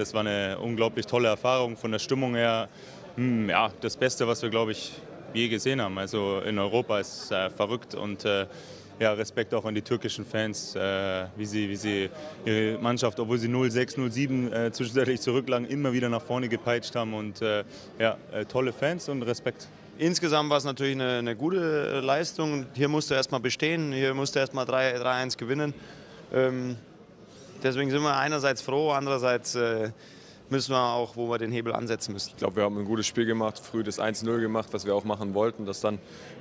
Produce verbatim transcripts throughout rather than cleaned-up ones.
Das war eine unglaublich tolle Erfahrung. Von der Stimmung her, mh, ja, das Beste, was wir, glaube ich, je gesehen haben. Also in Europa ist äh, verrückt und äh, ja, Respekt auch an die türkischen Fans, äh, wie, sie, wie sie ihre Mannschaft, obwohl sie null sechs, null sieben äh, zwischenzeitlich zurücklagen, immer wieder nach vorne gepeitscht haben. Und äh, ja, äh, tolle Fans und Respekt. Insgesamt war es natürlich eine, eine gute Leistung. Hier musste erst mal bestehen, hier musste erst mal drei eins gewinnen. Ähm, deswegen sind wir einerseits froh, andererseits äh, müssen wir auch, wo wir den Hebel ansetzen müssen. Ich glaube, wir haben ein gutes Spiel gemacht, früh das eins null gemacht, was wir auch machen wollten, dass dann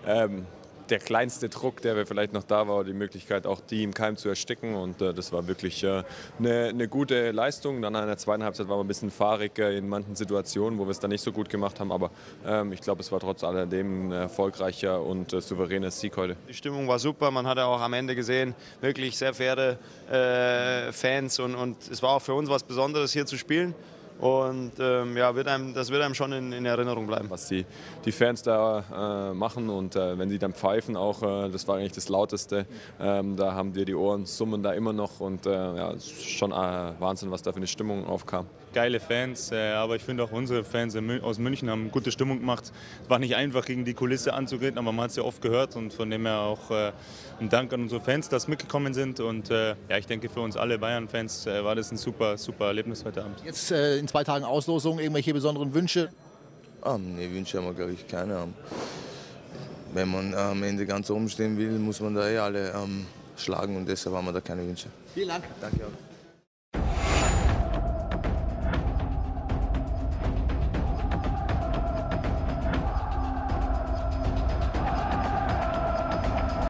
ähm, der kleinste Druck, der vielleicht noch da war, die Möglichkeit, auch die im Keim zu ersticken. Und äh, das war wirklich äh, eine, eine gute Leistung. Dann in der zweiten Halbzeit waren wir ein bisschen fahrig äh, in manchen Situationen, wo wir es dann nicht so gut gemacht haben. Aber ähm, ich glaube, es war trotz alledem ein erfolgreicher und äh, souveräner Sieg heute. Die Stimmung war super. Man hat ja auch am Ende gesehen, wirklich sehr faire äh, Fans. Und, und es war auch für uns was Besonderes, hier zu spielen. Und ähm, ja, wird einem, das wird einem schon in, in Erinnerung bleiben. Was die, die Fans da äh, machen und äh, wenn sie dann pfeifen, auch äh, das war eigentlich das Lauteste. Ähm, da haben wir die Ohren, summen da immer noch und äh, ja, schon äh, Wahnsinn, was da für eine Stimmung aufkam. Geile Fans, äh, aber ich finde auch unsere Fans aus München haben gute Stimmung gemacht. Es war nicht einfach, gegen die Kulisse anzureden, aber man hat es ja oft gehört und von dem her auch äh, ein Dank an unsere Fans, dass mitgekommen sind. Und äh, ja, ich denke, für uns alle Bayern-Fans äh, war das ein super, super Erlebnis heute Abend. Jetzt äh, in zwei Tagen Auslosung, irgendwelche besonderen Wünsche? Ah, nee, Wünsche haben wir, glaube ich, keine. Ähm, wenn man am Ende ganz oben stehen will, muss man da eh alle ähm, schlagen und deshalb haben wir da keine Wünsche. Vielen Dank. Danke auch.